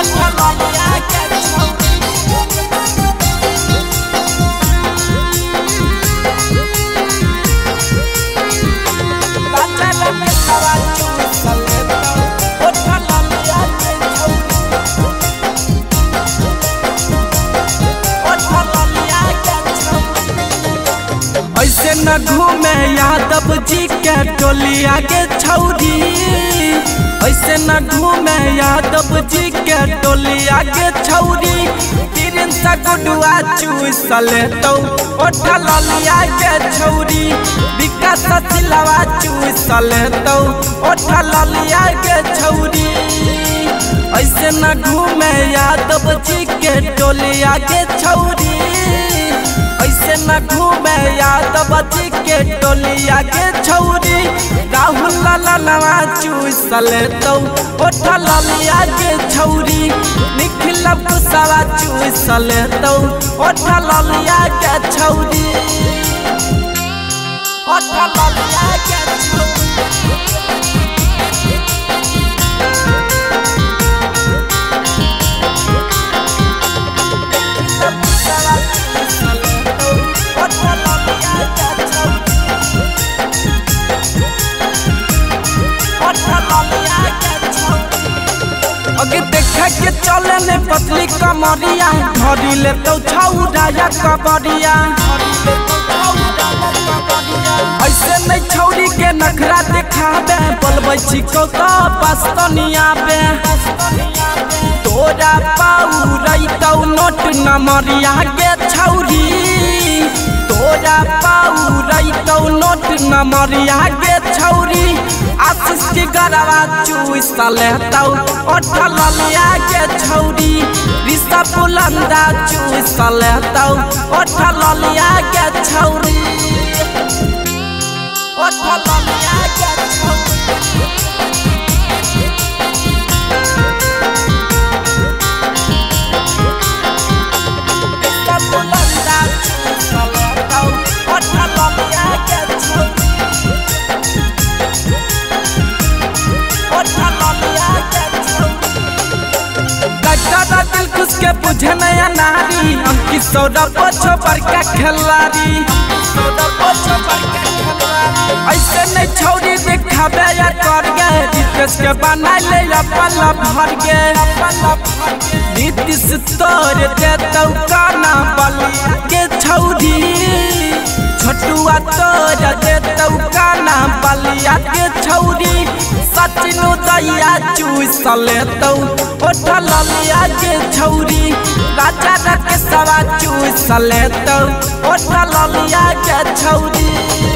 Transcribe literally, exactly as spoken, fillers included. ऐसे न घूमे यादव जी के टोलिया के छौरी, ऐसे न घूमे यादव जी के टोलिया के छौरी। तीरन सा गुडुआ चूस लेतौ ओठा ललिया के छौरी, विकास सिलवा चूस लेतौ ओठा ललिया के छौरी। ऐसे न घूमे यादव जी के टोलिया के छौरी, ऐसे न घूमे यादव जी के टोलिया के छौरी। राहुल ललनवा चूस लेतौ ओठा ललिया के छौरी, निखिल कुशवा चूस लेतौ ओठा ललिया के छौरी, ओठा ललिया के छौरी। अगे देखा के चले ने पतली कमरिया धरी लेतौ छौरा या कबरिया, ऐसे नहीं छौरी के नखरा देखाबे बोलबै छिकौ त पस्तनिया पे। तोरा पाऊ रहितौ नोट नमरिया के छौरी, तोरा पाऊ रहितौ नोट नमरिया के छौरी। आशीष के गरवा चूस लेतौ ओठा ललिया के छौरी, ऋषभ बुलंदा चूस लेतौ ओठा ललिया के छौरी, ओठा ललिया के छौरी। उसके बुझे नया नारी हम किशोरा पोछो बड़का खिलाड़ी, ऐसे नहीं छौरी दिखाबे या कर गे। नीतीश के बनाले या पल्ला भर गे, नीतीश तोर देतौ काना बलिया के छौरी, छोटुआ तोर देतौ काना बलिया के छौरी। सचिन उदया चूस लेतौ ओठा ललिया के छौरी, राजा रकेशवा चूस लेतौ ओठा ललिया के छौरी।